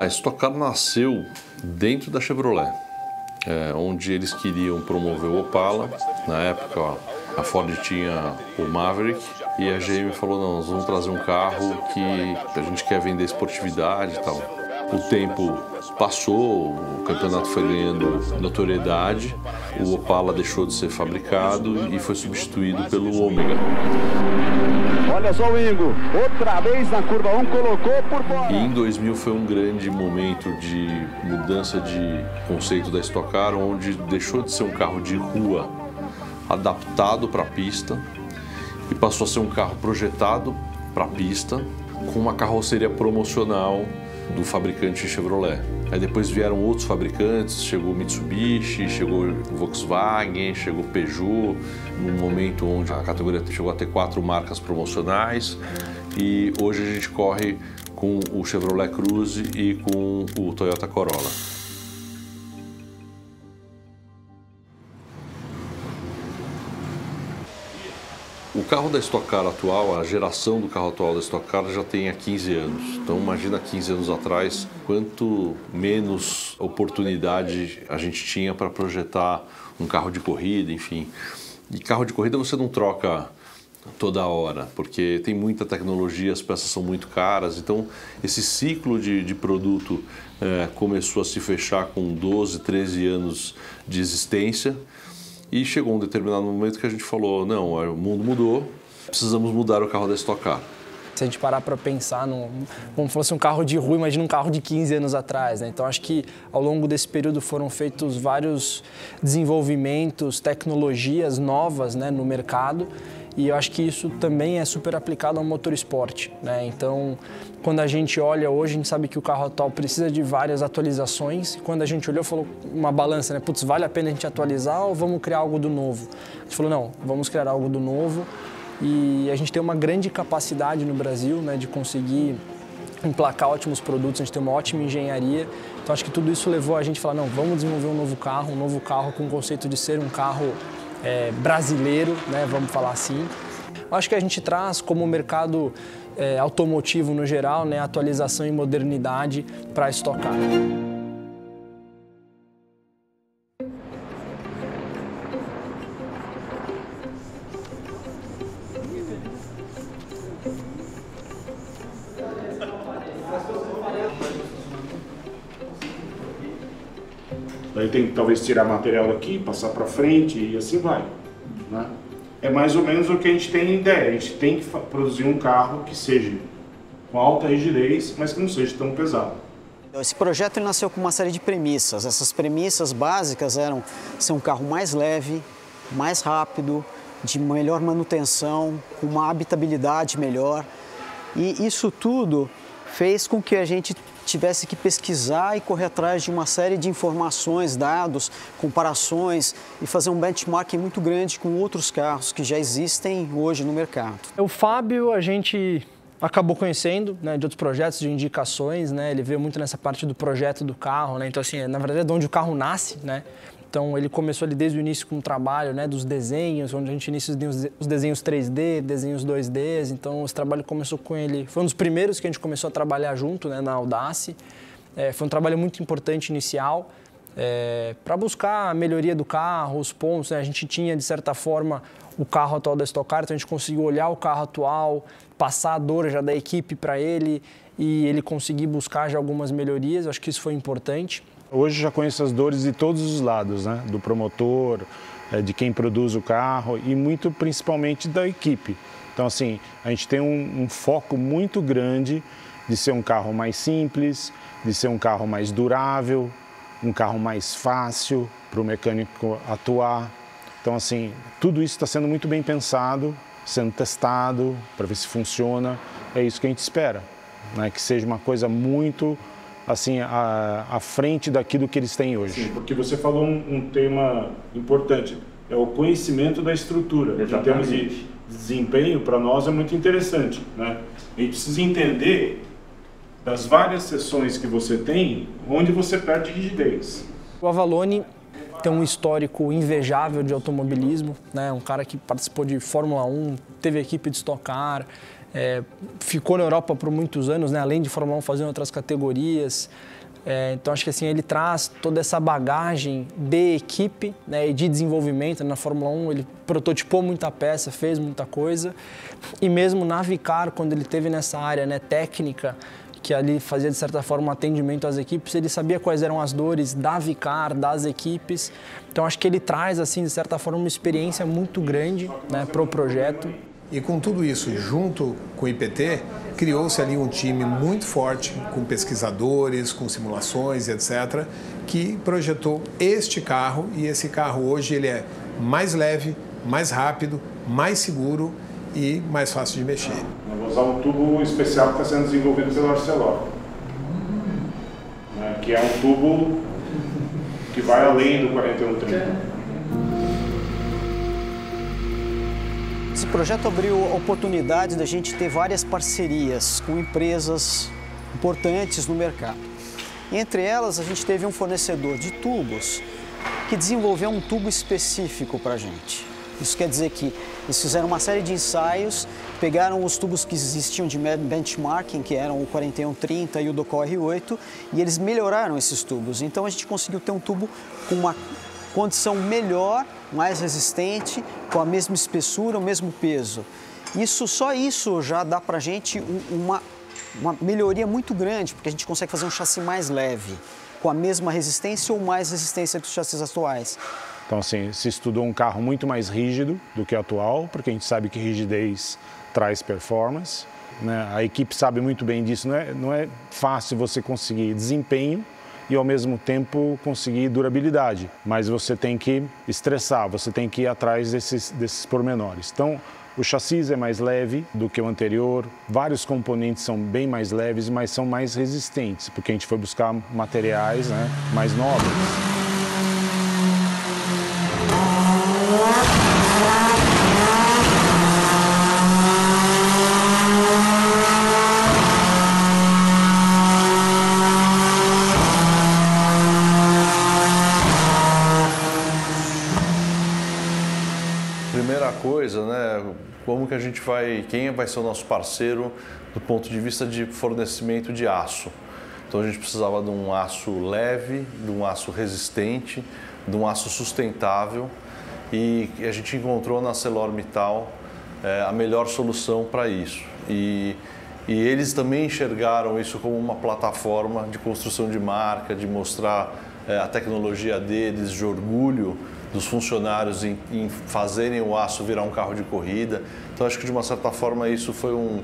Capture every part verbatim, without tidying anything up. A Stock Car nasceu dentro da Chevrolet, é, onde eles queriam promover o Opala. Na época, ó, a Ford tinha o Maverick e a G M falou, não, nós vamos trazer um carro que a gente quer vender esportividade e tal. O tempo passou, o campeonato foi ganhando notoriedade, o Opala deixou de ser fabricado e foi substituído pelo Ômega. Olha só o Ingo, outra vez na curva um, colocou por fora. E em dois mil foi um grande momento de mudança de conceito da Stock Car, onde deixou de ser um carro de rua adaptado para a pista e passou a ser um carro projetado para a pista, com uma carroceria promocional do fabricante Chevrolet. Aí depois vieram outros fabricantes, chegou Mitsubishi, chegou Volkswagen, chegou Peugeot, num momento onde a categoria chegou a ter quatro marcas promocionais, e hoje a gente corre com o Chevrolet Cruze e com o Toyota Corolla. O carro da Stock Car atual, a geração do carro atual da Stock Car já tem há quinze anos. Então imagina quinze anos atrás, quanto menos oportunidade a gente tinha para projetar um carro de corrida, enfim. E carro de corrida você não troca toda hora, porque tem muita tecnologia, as peças são muito caras. Então esse ciclo de, de produto é, começou a se fechar com doze, treze anos de existência. E chegou um determinado momento que a gente falou, não, o mundo mudou, precisamos mudar o carro da Stock Car. Se a gente parar para pensar, num, como se fosse um carro de rua, imagina um carro de quinze anos atrás, né? Então acho que ao longo desse período foram feitos vários desenvolvimentos, tecnologias novas, né, no mercado. E eu acho que isso também é super aplicado ao motorsport, né? Então, quando a gente olha hoje, a gente sabe que o carro atual precisa de várias atualizações. Quando a gente olhou, falou uma balança, né? Putz, vale a pena a gente atualizar ou vamos criar algo do novo? A gente falou, não, vamos criar algo do novo. E a gente tem uma grande capacidade no Brasil, né, de conseguir emplacar ótimos produtos, a gente tem uma ótima engenharia. Então, acho que tudo isso levou a gente a falar, não, vamos desenvolver um novo carro, um novo carro com o conceito de ser um carro... É, brasileiro, né, vamos falar assim. Acho que a gente traz como mercado é, automotivo no geral, né, atualização e modernidade para a Stock Car. Daí tem que talvez tirar material daqui, passar para frente e assim vai, né? É mais ou menos o que a gente tem ideia, a gente tem que produzir um carro que seja com alta rigidez, mas que não seja tão pesado. Esse projeto nasceu com uma série de premissas. Essas premissas básicas eram ser um carro mais leve, mais rápido, de melhor manutenção, com uma habitabilidade melhor. E isso tudo fez com que a gente tivesse que pesquisar e correr atrás de uma série de informações, dados, comparações e fazer um benchmarking muito grande com outros carros que já existem hoje no mercado. O Fábio a gente acabou conhecendo, né, de outros projetos, de indicações, né? Ele veio muito nessa parte do projeto do carro, né? Então assim, na verdade é de onde o carro nasce, né? Então ele começou ali desde o início com o trabalho, né, dos desenhos, onde a gente inicia os desenhos três D, desenhos dois D. Então esse trabalho começou com ele, foi um dos primeiros que a gente começou a trabalhar junto, né, na Audace. É, foi um trabalho muito importante inicial, é, para buscar a melhoria do carro, os pontos, né? A gente tinha de certa forma o carro atual da Stock Car, então a gente conseguiu olhar o carro atual, passar a dor já da equipe para ele e ele conseguir buscar já algumas melhorias. Acho que isso foi importante. Hoje já conheço as dores de todos os lados, né? Do promotor, de quem produz o carro e muito principalmente da equipe. Então assim, a gente tem um, um foco muito grande de ser um carro mais simples, de ser um carro mais durável, um carro mais fácil para o mecânico atuar. Então assim, tudo isso está sendo muito bem pensado, sendo testado para ver se funciona. É isso que a gente espera, né? Que seja uma coisa muito... assim, à, à frente daquilo que eles têm hoje. Sim, porque você falou um, um tema importante, é o conhecimento da estrutura. Exatamente. Em termos de desempenho, para nós é muito interessante, né? A gente precisa entender das várias seções que você tem, onde você perde rigidez. O Avalone tem um histórico invejável de automobilismo, né? Um cara que participou de Fórmula um, teve equipe de Stock Car, É, ficou na Europa por muitos anos, né? Além de Fórmula um, fazendo outras categorias. É, então, acho que assim, ele traz toda essa bagagem de equipe, né, e de desenvolvimento. Na Fórmula um, ele prototipou muita peça, fez muita coisa. E mesmo na Vicar, quando ele teve nessa área, né, técnica, que ali fazia, de certa forma, atendimento às equipes, ele sabia quais eram as dores da Vicar, das equipes. Então, acho que ele traz, assim, de certa forma, uma experiência muito grande, né, para o projeto. E com tudo isso, junto com o I P T, criou-se ali um time muito forte, com pesquisadores, com simulações, etcétera, que projetou este carro, e esse carro hoje ele é mais leve, mais rápido, mais seguro e mais fácil de mexer. Eu vou usar um tubo especial que está sendo desenvolvido pelo Arcelor, né, que é um tubo que vai além do quarenta e um trinta. Esse projeto abriu a oportunidade da gente ter várias parcerias com empresas importantes no mercado. Entre elas, a gente teve um fornecedor de tubos que desenvolveu um tubo específico para a gente. Isso quer dizer que eles fizeram uma série de ensaios, pegaram os tubos que existiam de benchmarking, que eram o quarenta e um trinta e o Docol R oito, e eles melhoraram esses tubos. Então, a gente conseguiu ter um tubo com uma condição melhor, mais resistente, com a mesma espessura, o mesmo peso. Isso, só isso já dá para a gente uma, uma melhoria muito grande, porque a gente consegue fazer um chassi mais leve, com a mesma resistência ou mais resistência que os chassis atuais. Então, assim, se estudou um carro muito mais rígido do que o atual, porque a gente sabe que rigidez traz performance, né? A equipe sabe muito bem disso, não é, não é fácil você conseguir desempenho e ao mesmo tempo conseguir durabilidade, mas você tem que estressar, você tem que ir atrás desses, desses pormenores. Então, o chassi é mais leve do que o anterior, vários componentes são bem mais leves, mas são mais resistentes, porque a gente foi buscar materiais, né, mais nobres. Coisa, né? Como que a gente vai, quem vai ser o nosso parceiro do ponto de vista de fornecimento de aço? Então a gente precisava de um aço leve, de um aço resistente, de um aço sustentável, e a gente encontrou na ArcelorMittal é, a melhor solução para isso. E, e eles também enxergaram isso como uma plataforma de construção de marca, de mostrar é, a tecnologia deles, de orgulho dos funcionários em, em fazerem o aço virar um carro de corrida. Então, acho que, de uma certa forma, isso foi um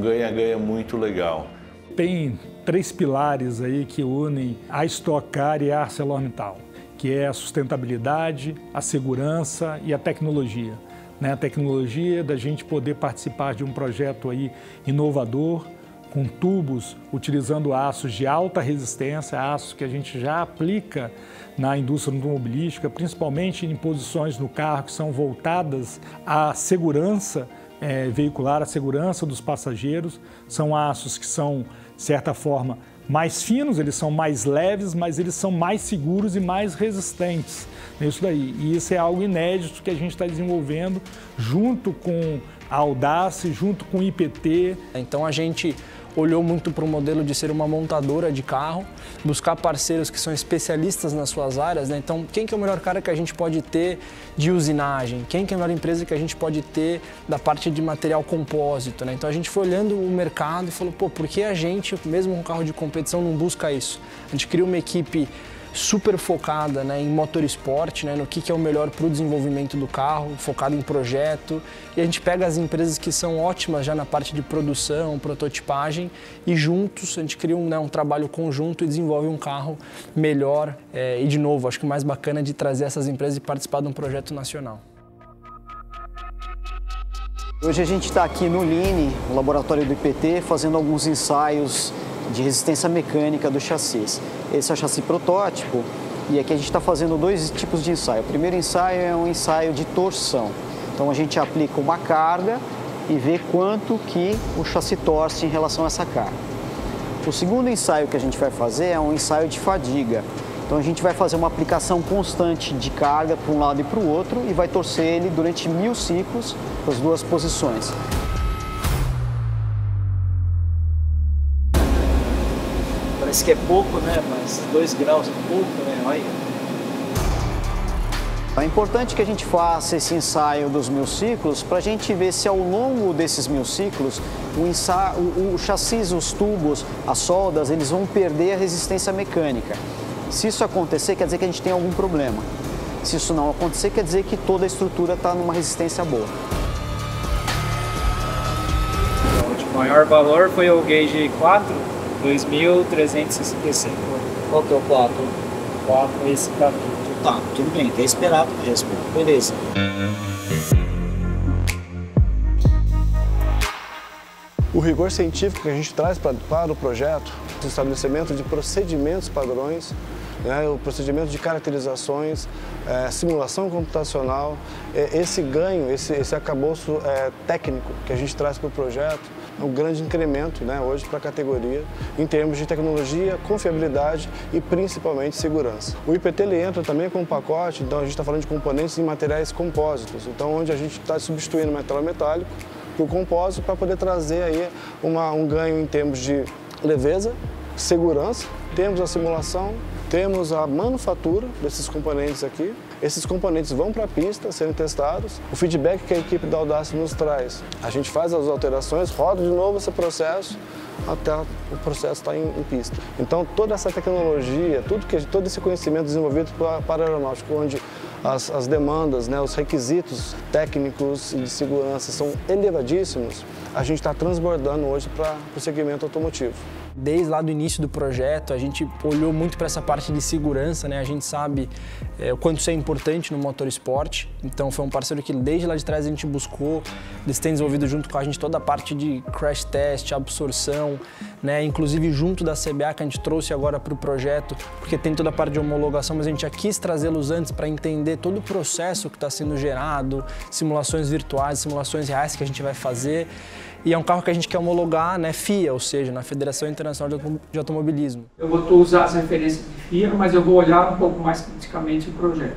ganha-ganha um muito legal. Tem três pilares aí que unem a Stock Car e a ArcelorMittal, que é a sustentabilidade, a segurança e a tecnologia, né? A tecnologia da gente poder participar de um projeto aí inovador, com tubos utilizando aços de alta resistência, aços que a gente já aplica na indústria automobilística, principalmente em posições no carro que são voltadas à segurança é, veicular, à segurança dos passageiros. São aços que são, de certa forma, mais finos, eles são mais leves, mas eles são mais seguros e mais resistentes. Isso daí. E isso é algo inédito que a gente está desenvolvendo junto com a Audace, junto com o I P T. Então a gente olhou muito para o modelo de ser uma montadora de carro, buscar parceiros que são especialistas nas suas áreas, né? Então, quem que é o melhor cara que a gente pode ter de usinagem? Quem que é a melhor empresa que a gente pode ter da parte de material compósito, né? Então, a gente foi olhando o mercado e falou, pô, por que a gente, mesmo com um carro de competição, não busca isso? A gente criou uma equipe super focada, né, em motorsport, né, no que, que é o melhor para o desenvolvimento do carro, focado em projeto. E a gente pega as empresas que são ótimas já na parte de produção, prototipagem, e juntos a gente cria um, né, um trabalho conjunto e desenvolve um carro melhor. É, e, de novo, acho que o mais bacana é de trazer essas empresas e participar de um projeto nacional. Hoje a gente está aqui no Line, o laboratório do I P T, fazendo alguns ensaios de resistência mecânica do chassis. Esse é o chassi protótipo, e aqui a gente está fazendo dois tipos de ensaio. O primeiro ensaio é um ensaio de torção. Então a gente aplica uma carga e vê quanto que o chassi torce em relação a essa carga. O segundo ensaio que a gente vai fazer é um ensaio de fadiga. Então a gente vai fazer uma aplicação constante de carga para um lado e para o outro e vai torcer ele durante mil ciclos, as duas posições. Parece que é pouco, né? Mas dois graus é pouco, né? Olha. É importante que a gente faça esse ensaio dos mil ciclos para a gente ver se ao longo desses mil ciclos o, ensa... o, o chassis, os tubos, as soldas, eles vão perder a resistência mecânica. Se isso acontecer, quer dizer que a gente tem algum problema. Se isso não acontecer, quer dizer que toda a estrutura está numa resistência boa. O maior valor foi o gauge quatro, dois mil trezentos e sessenta e cinco. Qual que é o quatro? quatro é esse daqui. Tá, tudo bem, que é esperado mesmo. Beleza. O rigor científico que a gente traz para, para o projeto, o estabelecimento de procedimentos padrões, né, o procedimento de caracterizações, é, simulação computacional, é, esse ganho, esse, esse acabouço é, técnico que a gente traz para o projeto, é um grande incremento, né, hoje para a categoria em termos de tecnologia, confiabilidade e principalmente segurança. O I P T ele entra também com um pacote, então a gente está falando de componentes e materiais compósitos, então onde a gente está substituindo metal a metálico por compósito para poder trazer aí uma, um ganho em termos de leveza, segurança, temos a simulação, temos a manufatura desses componentes aqui. Esses componentes vão para a pista, sendo testados. O feedback que a equipe da Audácia nos traz, a gente faz as alterações, roda de novo esse processo, até o processo estar em, em pista. Então, toda essa tecnologia, tudo que, todo esse conhecimento desenvolvido para a aeronáutica, onde as, as demandas, né, os requisitos técnicos e de segurança são elevadíssimos, a gente está transbordando hoje para o segmento automotivo. Desde lá do início do projeto, a gente olhou muito para essa parte de segurança, né? A gente sabe é, o quanto isso é importante no motorsport. Então, foi um parceiro que desde lá de trás a gente buscou. Eles têm desenvolvido junto com a gente toda a parte de crash test, absorção, né? Inclusive junto da C B A que a gente trouxe agora para o projeto, porque tem toda a parte de homologação, mas a gente já quis trazê-los antes para entender todo o processo que está sendo gerado, simulações virtuais, simulações reais que a gente vai fazer. E é um carro que a gente quer homologar, né, F I A, ou seja, na Federação Internacional de Automobilismo. Eu vou usar essa referência de F I A, mas eu vou olhar um pouco mais criticamente o projeto.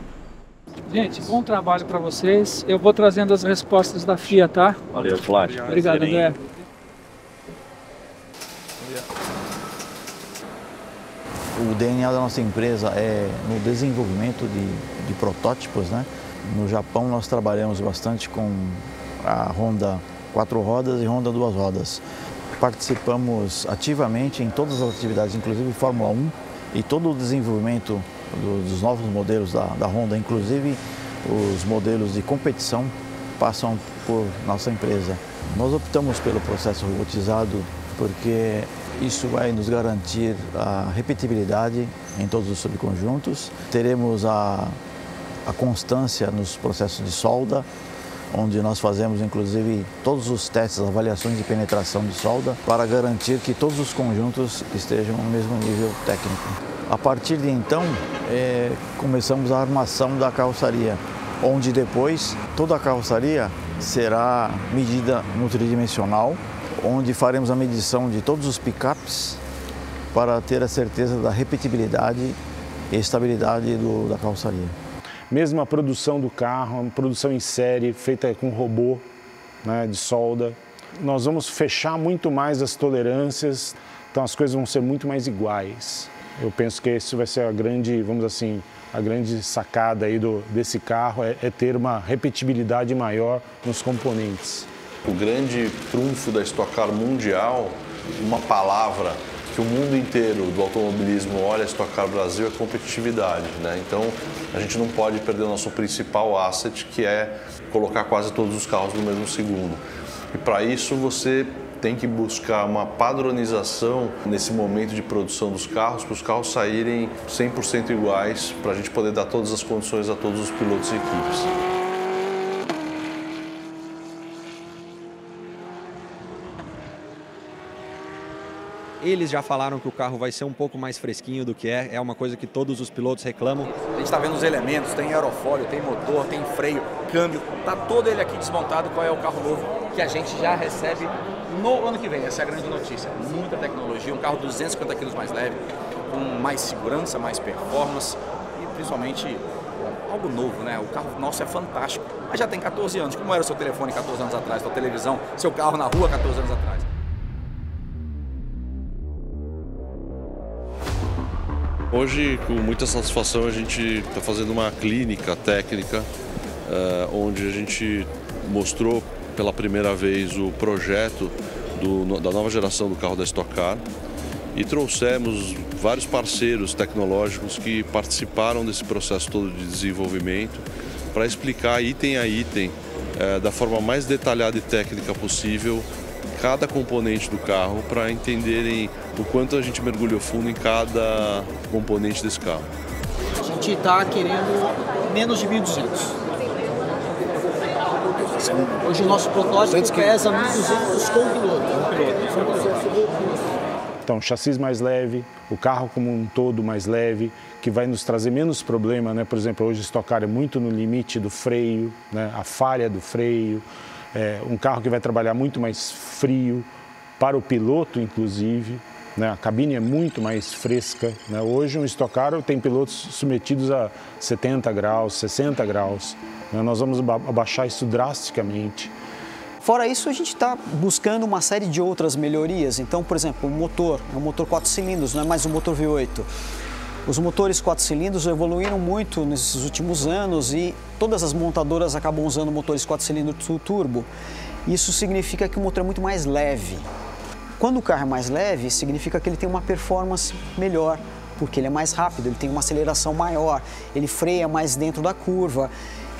Gente, bom trabalho para vocês. Eu vou trazendo as respostas da F I A, tá? Valeu, Flávio. Obrigado, André. O D N A da nossa empresa é no desenvolvimento de, de protótipos, né? No Japão nós trabalhamos bastante com a Honda quatro rodas e Honda duas rodas. Participamos ativamente em todas as atividades, inclusive Fórmula um, e todo o desenvolvimento do, dos novos modelos da, da Honda, inclusive os modelos de competição, passam por nossa empresa. Nós optamos pelo processo robotizado porque isso vai nos garantir a repetibilidade em todos os subconjuntos. Teremos a, a constância nos processos de solda, onde nós fazemos, inclusive, todos os testes, avaliações de penetração de solda para garantir que todos os conjuntos estejam no mesmo nível técnico. A partir de então, é, começamos a armação da carroçaria, onde depois toda a carroçaria será medida no tridimensional, onde faremos a medição de todos os picapes para ter a certeza da repetibilidade e estabilidade do, da carroçaria. Mesmo a produção do carro, a produção em série, feita com robô, né, de solda. Nós vamos fechar muito mais as tolerâncias, então as coisas vão ser muito mais iguais. Eu penso que isso vai ser a grande, vamos assim, a grande sacada aí do, desse carro, é, é ter uma repetibilidade maior nos componentes. O grande trunfo da Stock Car mundial, uma palavra que o mundo inteiro do automobilismo olha a Stock Car Brasil, é competitividade, né? Então, a gente não pode perder o nosso principal asset, que é colocar quase todos os carros no mesmo segundo. E para isso, você tem que buscar uma padronização nesse momento de produção dos carros, para os carros saírem cem por cento iguais, para a gente poder dar todas as condições a todos os pilotos e equipes. Eles já falaram que o carro vai ser um pouco mais fresquinho do que é, é uma coisa que todos os pilotos reclamam. A gente está vendo os elementos, tem aerofólio, tem motor, tem freio, câmbio, está todo ele aqui desmontado, qual é o carro novo que a gente já recebe no ano que vem. Essa é a grande notícia, muita tecnologia, um carro duzentos e cinquenta quilos mais leve, com mais segurança, mais performance e principalmente algo novo, né? O carro nosso é fantástico, mas já tem quatorze anos, como era o seu telefone quatorze anos atrás, sua televisão, seu carro na rua quatorze anos atrás. Hoje, com muita satisfação, a gente está fazendo uma clínica técnica, uh, onde a gente mostrou pela primeira vez o projeto do, no, da nova geração do carro da Stock Car e trouxemos vários parceiros tecnológicos que participaram desse processo todo de desenvolvimento para explicar item a item, uh, da forma mais detalhada e técnica possível, cada componente do carro, para entenderem o quanto a gente mergulhou fundo em cada componente desse carro. A gente está querendo menos de mil e duzentos. Hoje o nosso protótipo pesa mil e duzentos com piloto. Então, chassis mais leve, o carro como um todo mais leve, que vai nos trazer menos problema, né? Por exemplo, hoje o Stock Car é muito no limite do freio, né? A falha do freio. É um carro que vai trabalhar muito mais frio, para o piloto, inclusive, né? A cabine é muito mais fresca, né? Hoje, um Stock Car tem pilotos submetidos a setenta graus, sessenta graus. Né? Nós vamos abaixar isso drasticamente. Fora isso, a gente está buscando uma série de outras melhorias. Então, por exemplo, o motor, é um motor quatro cilindros, não é mais um motor V oito. Os motores quatro cilindros evoluíram muito nesses últimos anos e todas as montadoras acabam usando motores quatro cilindros turbo. Isso significa que o motor é muito mais leve. Quando o carro é mais leve, significa que ele tem uma performance melhor, porque ele é mais rápido, ele tem uma aceleração maior, ele freia mais dentro da curva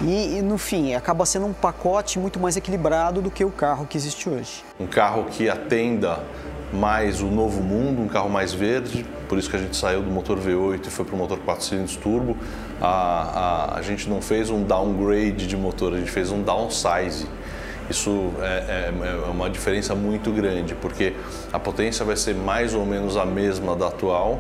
e, e no fim, acaba sendo um pacote muito mais equilibrado do que o carro que existe hoje. Um carro que atenda mais o novo mundo, um carro mais verde, por isso que a gente saiu do motor V oito e foi para o motor quatro cilindros turbo. A, a, a gente não fez um downgrade de motor, a gente fez um downsize. Isso é, é, é uma diferença muito grande, porque a potência vai ser mais ou menos a mesma da atual,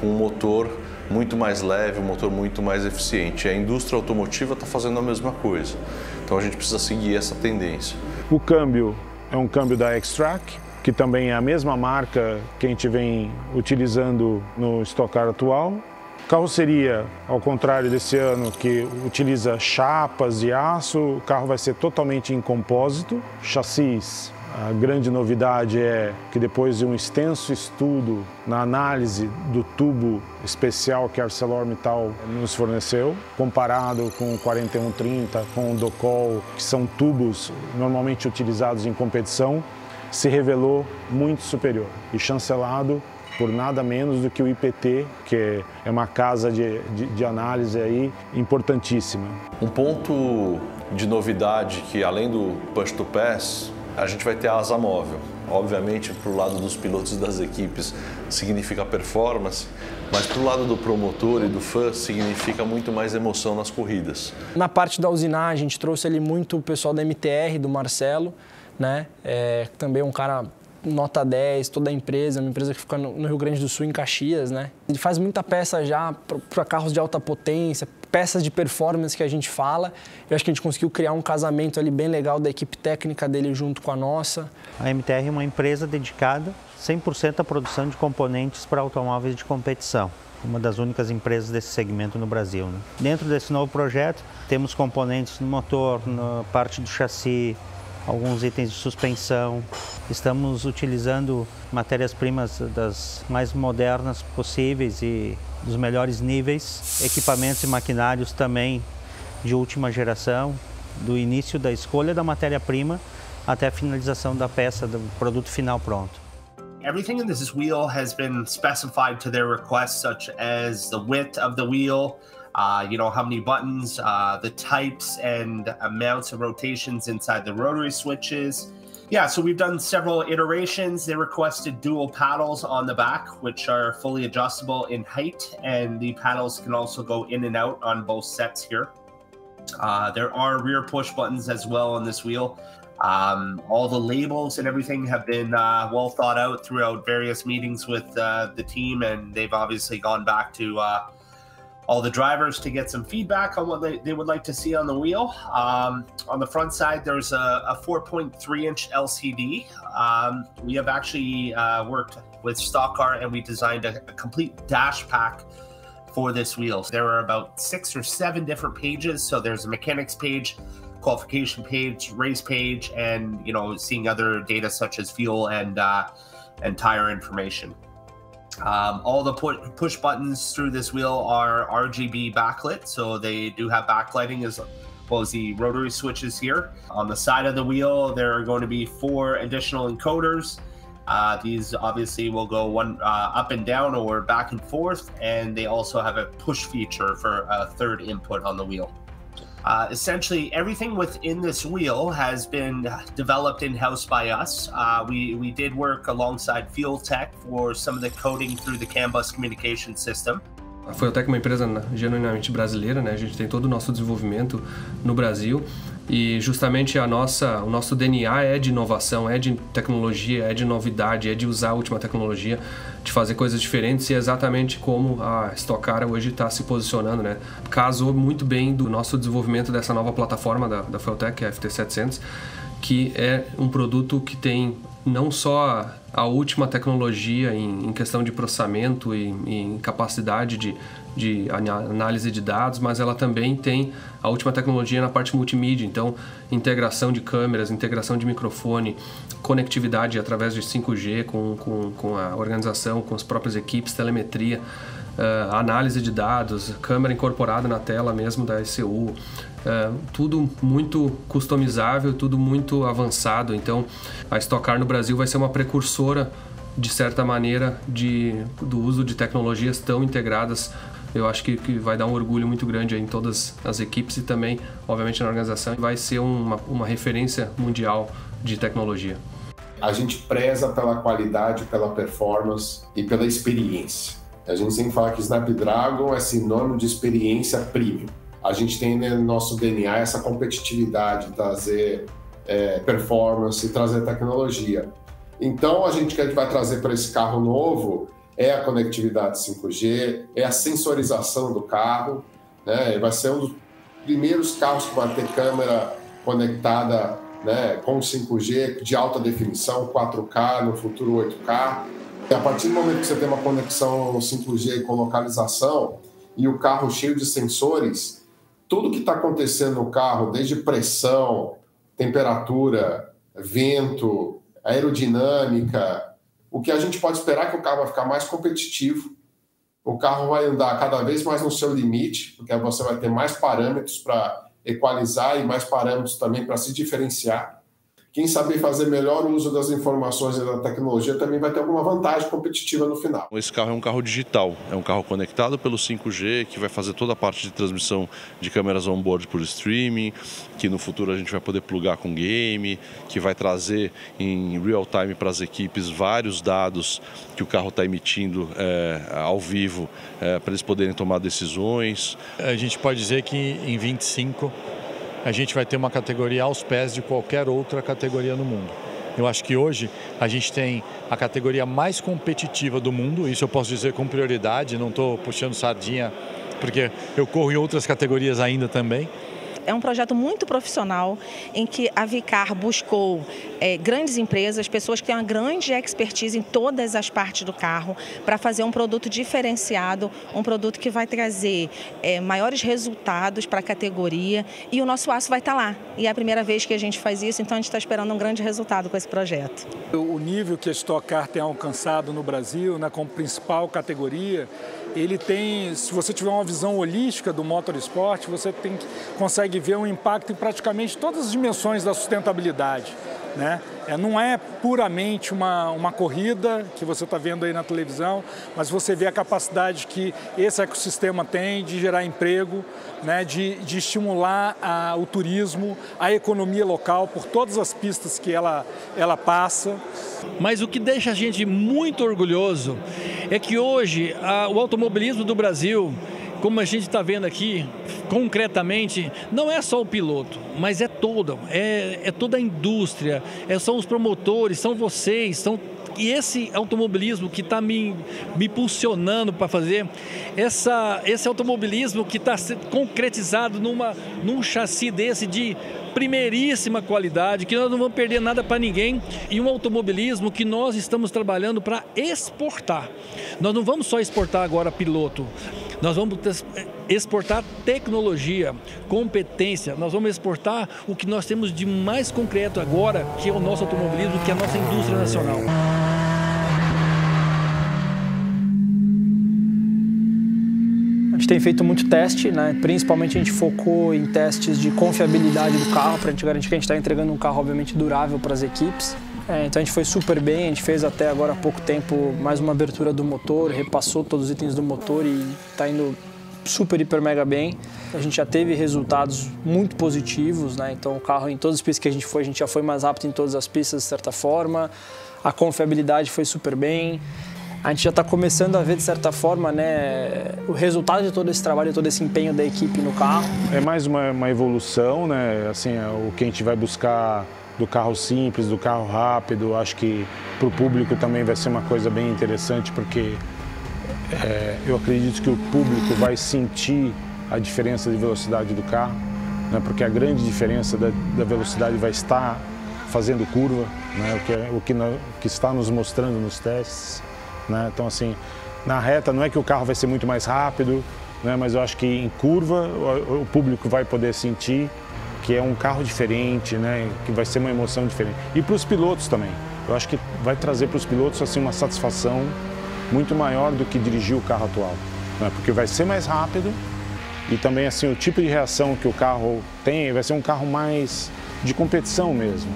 com um motor muito mais leve, um motor muito mais eficiente. A indústria automotiva está fazendo a mesma coisa, então a gente precisa seguir essa tendência. O câmbio é um câmbio da Xtrac, que também é a mesma marca que a gente vem utilizando no Stock Car atual. Carroceria, ao contrário desse ano, que utiliza chapas de aço, o carro vai ser totalmente em compósito. Chassis, a grande novidade é que depois de um extenso estudo na análise do tubo especial que a ArcelorMittal nos forneceu, comparado com o quarenta e um trinta, com o Docol, que são tubos normalmente utilizados em competição, se revelou muito superior e chancelado por nada menos do que o I P T, que é uma casa de, de, de análise aí importantíssima. Um ponto de novidade que, além do Push to Pass, a gente vai ter a asa móvel. Obviamente, para o lado dos pilotos e das equipes significa performance, mas para o lado do promotor e do fã significa muito mais emoção nas corridas. Na parte da usinagem, a gente trouxe ali muito o pessoal da M T R, do Marcelo, né? É, também um cara nota dez, toda a empresa, uma empresa que fica no Rio Grande do Sul, em Caxias, né? Ele faz muita peça já para carros de alta potência, peças de performance que a gente fala. Eu acho que a gente conseguiu criar um casamento ali bem legal da equipe técnica dele junto com a nossa. A M T R é uma empresa dedicada cem por cento à produção de componentes para automóveis de competição. Uma das únicas empresas desse segmento no Brasil, né? Dentro desse novo projeto, temos componentes no motor, na parte do chassi, alguns itens de suspensão. Estamos utilizando matérias-primas das mais modernas possíveis e dos melhores níveis. Equipamentos e maquinários também de última geração, do início da escolha da matéria-prima até a finalização da peça, do produto final pronto. Everything in this wheel has been specified to their requests, such as the width of the wheel, Uh, you know, how many buttons, uh, the types and amounts of rotations inside the rotary switches. Yeah, so we've done several iterations. They requested dual paddles on the back, which are fully adjustable in height, and the paddles can also go in and out on both sets here. Uh, there are rear push buttons as well on this wheel. Um, all the labels and everything have been uh, well thought out throughout various meetings with uh, the team, and they've obviously gone back to uh, all the drivers to get some feedback on what they, they would like to see on the wheel. Um, on the front side, there's a four point three inch L C D. Um, we have actually uh, worked with Stock Car and we designed a, a complete dash pack for this wheel. There are about six or seven different pages. So there's a mechanics page, qualification page, race page, and you know, seeing other data such as fuel and, uh, and tire information. Um, all the pu push buttons through this wheel are R G B backlit, so they do have backlighting as well as the rotary switches here. On the side of the wheel, there are going to be four additional encoders. Uh, these obviously will go one uh, up and down or back and forth, and they also have a push feature for a third input on the wheel. Uh, essentially, everything within this wheel has been developed in-house by us. Uh, we, we did work alongside Fuel Tech for some of the coding through the CAN bus communication system. A Fueltech é uma empresa genuinamente brasileira, né? A gente tem todo o nosso desenvolvimento no Brasil e justamente a nossa, o nosso D N A é de inovação, é de tecnologia, é de novidade, é de usar a última tecnologia, de fazer coisas diferentes, e é exatamente como a Stock Car hoje está se posicionando, né? Casou muito bem do nosso desenvolvimento dessa nova plataforma da, da Fueltech, a F T setecentos, que é um produto que tem não só a última tecnologia em, em questão de processamento e em capacidade de, de análise de dados, mas ela também tem a última tecnologia na parte multimídia, então integração de câmeras, integração de microfone, conectividade através de cinco G com, com, com a organização, com as próprias equipes, telemetria, uh, análise de dados, câmera incorporada na tela mesmo da E C U, Uh, tudo muito customizável, tudo muito avançado. Então a Stock Car no Brasil vai ser uma precursora, de certa maneira, de, do uso de tecnologias tão integradas. Eu acho que, que vai dar um orgulho muito grande aí em todas as equipes e também, obviamente, na organização. Vai ser uma, uma referência mundial de tecnologia. A gente preza pela qualidade, pela performance e pela experiência. A gente sempre fala que Snapdragon é sinônimo de experiência premium. A gente tem no nosso D N A essa competitividade, trazer é, performance, trazer tecnologia. Então, a gente que a gente vai trazer para esse carro novo é a conectividade cinco G, é a sensorização do carro, né? Vai ser um dos primeiros carros que vai ter câmera conectada, né, com cinco G, de alta definição, quatro K, no futuro oito K. E a partir do momento que você tem uma conexão cinco G com localização e o carro cheio de sensores, tudo que está acontecendo no carro, desde pressão, temperatura, vento, aerodinâmica, o que a gente pode esperar é que o carro vai ficar mais competitivo, o carro vai andar cada vez mais no seu limite, porque você vai ter mais parâmetros para equalizar e mais parâmetros também para se diferenciar. Quem saber fazer melhor uso das informações e da tecnologia também vai ter alguma vantagem competitiva no final. Esse carro é um carro digital, é um carro conectado pelo cinco G, que vai fazer toda a parte de transmissão de câmeras on-board por streaming, que no futuro a gente vai poder plugar com game, que vai trazer em real-time para as equipes vários dados que o carro está emitindo é, ao vivo, é, para eles poderem tomar decisões. A gente pode dizer que em vinte e cinco a gente vai ter uma categoria aos pés de qualquer outra categoria no mundo. Eu acho que hoje a gente tem a categoria mais competitiva do mundo, isso eu posso dizer com prioridade, não estou puxando sardinha, porque eu corro em outras categorias ainda também. É um projeto muito profissional em que a Vicar buscou é, grandes empresas, pessoas que têm uma grande expertise em todas as partes do carro, para fazer um produto diferenciado, um produto que vai trazer é, maiores resultados para a categoria, e o nosso aço vai estar lá. E é a primeira vez que a gente faz isso, então a gente está esperando um grande resultado com esse projeto. O nível que a Stock Car tem alcançado no Brasil, na principal categoria, ele tem, se você tiver uma visão holística do motorsport, você tem, consegue ver um impacto em praticamente todas as dimensões da sustentabilidade, né? É, não é puramente uma, uma corrida que você está vendo aí na televisão, mas você vê a capacidade que esse ecossistema tem de gerar emprego, né, de, de estimular a, o turismo, a economia local, por todas as pistas que ela, ela passa. Mas o que deixa a gente muito orgulhoso é que hoje a, o automobilismo do Brasil, como a gente está vendo aqui, concretamente, não é só o piloto, mas é toda, é, é toda a indústria, é, são os promotores, são vocês, são, e esse automobilismo que está me, me impulsionando para fazer, essa, esse automobilismo que está concretizado numa, num chassi desse de primeiríssima qualidade, que nós não vamos perder nada para ninguém, e um automobilismo que nós estamos trabalhando para exportar. Nós não vamos só exportar agora piloto, nós vamos exportar tecnologia, competência, nós vamos exportar o que nós temos de mais concreto agora, que é o nosso automobilismo, que é a nossa indústria nacional. tem feito muito teste, né? Principalmente a gente focou em testes de confiabilidade do carro, para a gente garantir que a gente está entregando um carro, obviamente, durável para as equipes. É, então a gente foi super bem, a gente fez até agora há pouco tempo mais uma abertura do motor, repassou todos os itens do motor e está indo super, hiper, mega bem. A gente já teve resultados muito positivos, né? Então o carro em todas as pistas que a gente foi, a gente já foi mais rápido em todas as pistas de certa forma, a confiabilidade foi super bem. A gente já está começando a ver, de certa forma, né, o resultado de todo esse trabalho, todo esse empenho da equipe no carro. É mais uma, uma evolução, né? Assim, o que a gente vai buscar do carro simples, do carro rápido, acho que para o público também vai ser uma coisa bem interessante, porque é, eu acredito que o público vai sentir a diferença de velocidade do carro, né? Porque a grande diferença da, da velocidade vai estar fazendo curva, né? o, que é, o, que na, o que está nos mostrando nos testes. Né? Então, assim, na reta não é que o carro vai ser muito mais rápido, né? Mas eu acho que em curva o, o público vai poder sentir que é um carro diferente, né? Que vai ser uma emoção diferente. E para os pilotos também, eu acho que vai trazer para os pilotos assim, uma satisfação muito maior do que dirigir o carro atual, né? Porque vai ser mais rápido e também assim, o tipo de reação que o carro tem vai ser um carro mais de competição mesmo.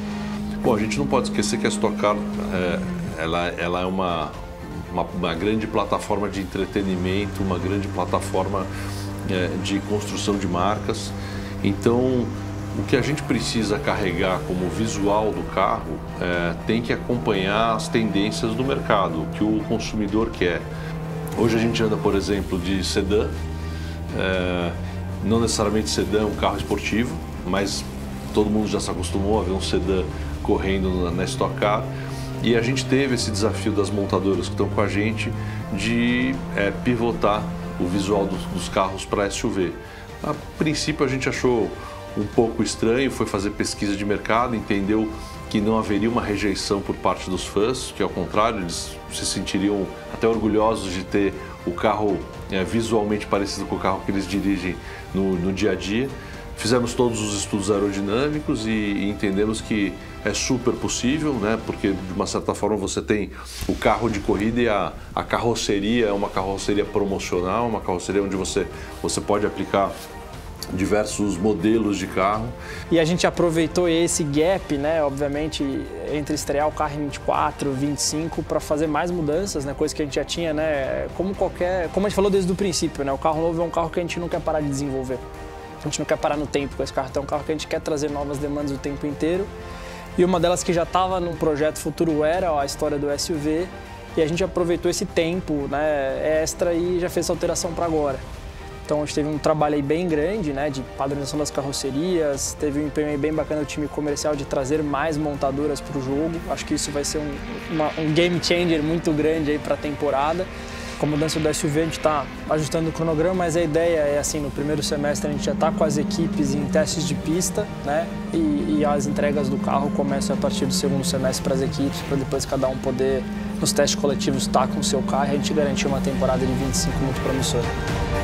Bom, a gente não pode esquecer que a Stock Car é, ela, ela é uma... Uma, uma grande plataforma de entretenimento, uma grande plataforma é, de construção de marcas. Então, o que a gente precisa carregar como visual do carro é, tem que acompanhar as tendências do mercado, o que o consumidor quer. Hoje a gente anda, por exemplo, de sedã, é, não necessariamente sedã é um carro esportivo, mas todo mundo já se acostumou a ver um sedã correndo na Stock Car. E a gente teve esse desafio das montadoras que estão com a gente de é, pivotar o visual dos, dos carros para S U V. A princípio a gente achou um pouco estranho, foi fazer pesquisa de mercado, entendeu que não haveria uma rejeição por parte dos fãs, que ao contrário, eles se sentiriam até orgulhosos de ter o carro é, visualmente parecido com o carro que eles dirigem no, no dia a dia. Fizemos todos os estudos aerodinâmicos e entendemos que é super possível, né? Porque de uma certa forma você tem o carro de corrida e a, a carroceria é uma carroceria promocional, uma carroceria onde você, você pode aplicar diversos modelos de carro. E a gente aproveitou esse gap, né, obviamente, entre estrear o carro em vinte e quatro, vinte e cinco, para fazer mais mudanças, né, coisa que a gente já tinha, né, como qualquer, como a gente falou desde o princípio, né, o carro novo é um carro que a gente não quer parar de desenvolver. A gente não quer parar no tempo com esse carro, então é um carro que a gente quer trazer novas demandas o tempo inteiro. E uma delas que já estava no projeto futuro era a história do S U V, e a gente aproveitou esse tempo, né, extra e já fez essa alteração para agora. Então a gente teve um trabalho aí bem grande, né, de padronização das carrocerias, teve um empenho aí bem bacana do time comercial de trazer mais montadoras para o jogo. Acho que isso vai ser um, uma, um game changer muito grande para a temporada. Com a mudança do S U V, a gente está ajustando o cronograma, mas a ideia é assim, no primeiro semestre a gente já está com as equipes em testes de pista, né? E, e as entregas do carro começam a partir do segundo semestre para as equipes, para depois cada um poder, nos testes coletivos, estar com o seu carro e a gente garantir uma temporada de vinte e cinco muito promissora.